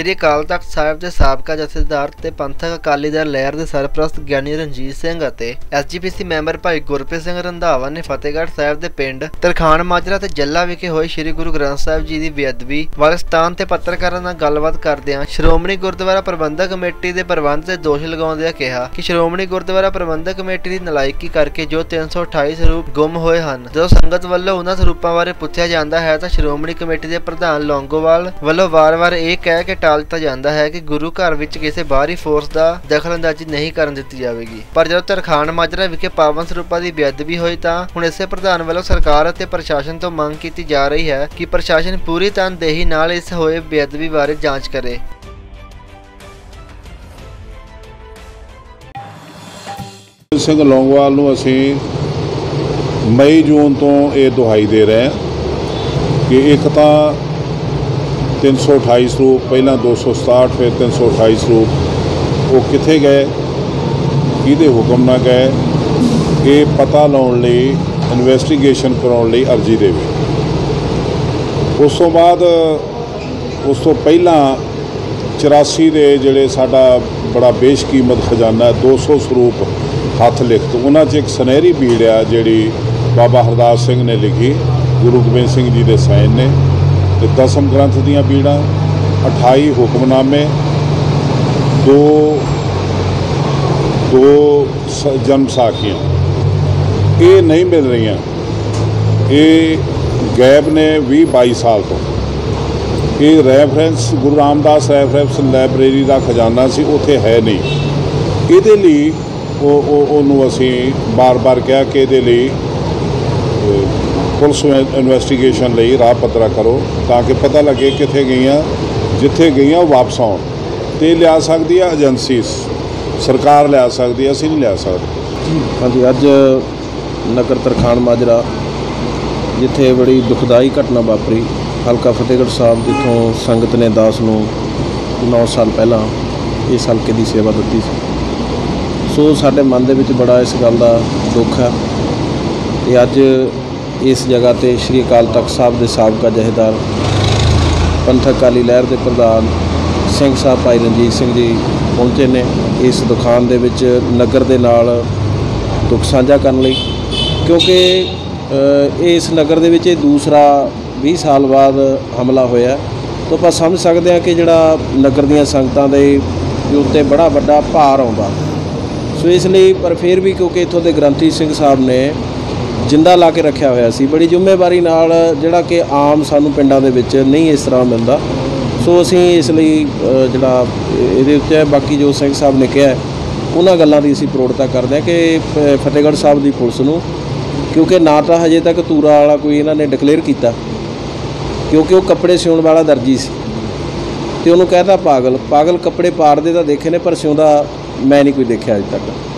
श्री अकाल तख्त साहब के साबका जथेदार ते पंथक अकाली दल लहर के सरप्रस्त ग्यानी रणजीत सिंह ते एसजीपीसी मैंबर भाई गुरप्रीत सिंह रंधावा ने फतेहगढ़ साहब के पिंड तरखान माजरा ते जल्ला विखे होए श्री गुरु ग्रंथ साहब जी की बेअदबी वाले स्थान ते पत्रकारां नाल गलबात करदिआं श्रोमणी गुरुद्वारा प्रबंधक कमेटी के प्रबंध से दोष लगाउंदिआं कहा कि श्रोमणी गुरुद्वारा प्रबंधक कमेटी की नलायकी करके जो 328 स्वरूप गुम होए हैं, जो संगत वालों उन्होंने स्वरूपों बारे पूछा जाता है तो श्रोमणी कमेटी के प्रधान लौंगोवाल वालों वार-वार यह कह के टाल दिता जाता है कि गुरु घर में किसी बाहरी फोर्स का दखलअंदाजी नहीं करने दी जाएगी। पर जब तरखान माजरा विखे पावन स्वरूपों की बेअदबी हुई तो हुण इसे प्रधान वालों सरकार और प्रशासन तो मांग की जा रही है कि प्रशासन पूरी तनदेही नाल इस होए बेअदबी बारे जांच करे। ਸਿੰਘ ਲੌਂਗੋਵਾਲ ਨੂੰ ਅਸੀਂ ਮਈ ਜੂਨ ਤੋਂ ਇਹ ਦੁਹਾਈ ਦੇ ਰਹੇ ਹਾਂ ਕਿ ਇੱਕ ਤਾਂ 328 ਸਰੂਪ ਪਹਿਲਾਂ 267 ਫਿਰ 328 ਸਰੂਪ ਉਹ ਕਿੱਥੇ ਗਏ, ਕਿਹਦੇ ਹੁਕਮ ਨਾਲ ਗਏ, ਇਹ ਪਤਾ ਲਾਉਣ ਲਈ ਇਨਵੈਸਟੀਗੇਸ਼ਨ ਕਰਾਉਣ ਲਈ ਅਰਜ਼ੀ ਦੇਵੇ। ਉਸ ਤੋਂ ਬਾਅਦ ਉਸ ਤੋਂ ਪਹਿਲਾਂ 84 ਦੇ ਜਿਹੜੇ ਸਾਡਾ ਬੜਾ ਬੇਸ਼ਕੀਮਤ ਖਜ਼ਾਨਾ 200 ਸਰੂਪ हथ लिखत उन्होंने एक सुनहरी भीड़ आ जी बाबा हरदास सिंह ने लिखी गुरु गोबिंद सिंह जी के साइन ने तो दसम ग्रंथ दीआं भीड़ा 28 हुक्मनामे दो जन्म साखियां ये नहीं मिल रही। ये गैब ने 20-22 साल तो ये रैफरेंस गुरु रामदास रैफरेंस लाइब्रेरी का खजाना सी उत्थे है नहीं। ये ਉਹਨੂੰ ਅਸੀਂ ਬਾਰ-ਬਾਰ ਕਿਹਾ ਕਿ ਇਹਦੇ ਲਈ ਪੁਲਿਸ ਇਨਵੈਸਟੀਗੇਸ਼ਨ ਲਈ ਰਾਹ ਪੱਤਰਾ ਕਰੋ ਤਾਂ ਕਿ ਪਤਾ ਲੱਗੇ ਕਿੱਥੇ ਗਈਆਂ, ਜਿੱਥੇ ਗਈਆਂ ਵਾਪਸ ਆਉਣ। ਤੇ ਲਿਆ ਸਕਦੀ ਆ ਏਜੰਸੀਜ਼, ਸਰਕਾਰ ਲਿਆ ਸਕਦੀ ਆ, ਅਸੀਂ ਨਹੀਂ ਲਿਆ ਸਕਦੇ। ਹਾਂਜੀ, ਅੱਜ ਨਗਰ ਤਰਖਾਣ ਮਾਜਰਾ ਜਿੱਥੇ ਬੜੀ ਦੁਖਦਾਈ ਘਟਨਾ ਵਾਪਰੀ, ਹਲਕਾ ਫਤਿਹਗੜ੍ਹ ਸਾਹਿਬ ਜਿੱਥੋਂ ਸੰਗਤ ਨੇ ਦਾਸ ਨੂੰ 9 ਸਾਲ ਪਹਿਲਾਂ ਇਸ ਹਲਕੇ ਦੀ ਸੇਵਾ ਦਿੱਤੀ ਸੀ। ਸੋ ਸਾਡੇ ਮਨ ਦੇ ਵਿੱਚ ਬੜਾ ਇਸ ਗੱਲ ਦਾ ਦੁੱਖ ਹੈ ਕਿ ਅੱਜ ਇਸ ਜਗ੍ਹਾ 'ਤੇ ਸ਼੍ਰੀ ਅਕਾਲ ਤਖਤ ਸਾਹਿਬ ਦੇ ਸਾਬਕਾ ਜਥੇਦਾਰ ਪੰਥਕ ਅਕਾਲੀ ਲਹਿਰ ਦੇ ਪ੍ਰਧਾਨ ਸਿੰਘ ਸਾਹਿਬ ਭਾਈ ਰਣਜੀਤ ਸਿੰਘ ਜੀ ਪਹੁੰਚੇ ਨੇ ਇਸ ਦੁਕਾਨ ਦੇ ਵਿੱਚ ਨਗਰ ਦੇ ਨਾਲ ਦੁੱਖ ਸਾਂਝਾ ਕਰਨ ਲਈ, ਕਿਉਂਕਿ ਇਸ ਨਗਰ ਦੇ ਵਿੱਚ ਇਹ ਦੂਸਰਾ 20 ਸਾਲ ਬਾਅਦ ਹਮਲਾ ਹੋਇਆ। ਤਾਂ ਆਪਾਂ ਸਮਝ ਸਕਦੇ ਹਾਂ ਕਿ ਜਿਹੜਾ ਨਗਰ ਦੀਆਂ ਸੰਗਤਾਂ ਦੇ ਉੱਤੇ ਬੜਾ ਵੱਡਾ ਭਾਰ ਆਉਂਦਾ। ਸੋ ਇਸ ਲਈ ਪਰ ਫਿਰ ਵੀ ਕਿਉਂਕਿ ਇੱਥੋਂ ਦੇ ਗ੍ਰੰਥੀ ਸਿੰਘ ਸਾਹਿਬ ਨੇ ਜਿੰਦਾ ਲਾ ਕੇ ਰੱਖਿਆ ਹੋਇਆ ਸੀ ਬੜੀ ਜ਼ਿੰਮੇਵਾਰੀ ਨਾਲ, ਜਿਹੜਾ ਕਿ ਆਮ ਸਾਨੂੰ ਪਿੰਡਾਂ ਦੇ ਵਿੱਚ ਨਹੀਂ ਇਸ ਤਰ੍ਹਾਂ ਮਿਲਦਾ। ਸੋ ਅਸੀਂ ਇਸ ਲਈ ਜਿਹੜਾ ਇਹਦੇ ਉੱਤੇ ਬਾਕੀ ਜੋ ਸਿੰਘ ਸਾਹਿਬ ਨੇ ਕਿਹਾ ਉਹਨਾਂ ਗੱਲਾਂ ਦੀ ਅਸੀਂ ਪ੍ਰੋੜਤਾ ਕਰਦੇ ਹਾਂ ਕਿ ਫਤਿਹਗੜ੍ਹ ਸਾਹਿਬ ਦੀ ਪੁਲਿਸ ਨੂੰ, ਕਿਉਂਕਿ ਨਾ ਤਾਂ ਹਜੇ ਤੱਕ ਤੂਰਾ ਵਾਲਾ ਕੋਈ ਇਹਨਾਂ ਨੇ ਡਿਕਲੇਅਰ ਕੀਤਾ ਕਿਉਂਕਿ ਉਹ ਕੱਪੜੇ ਸਿਉਣ ਵਾਲਾ ਦਰਜੀ ਸੀ ਤੇ ਉਹਨੂੰ ਕਹਿ ਤਾ ਪਾਗਲ। ਪਾਗਲ ਕੱਪੜੇ ਪਾੜਦੇ ਤਾਂ ਦੇਖੇ ਨੇ ਪਰ ਸਿਉਂਦਾ ਮੈਂ नहीं कोई देखा अज तक।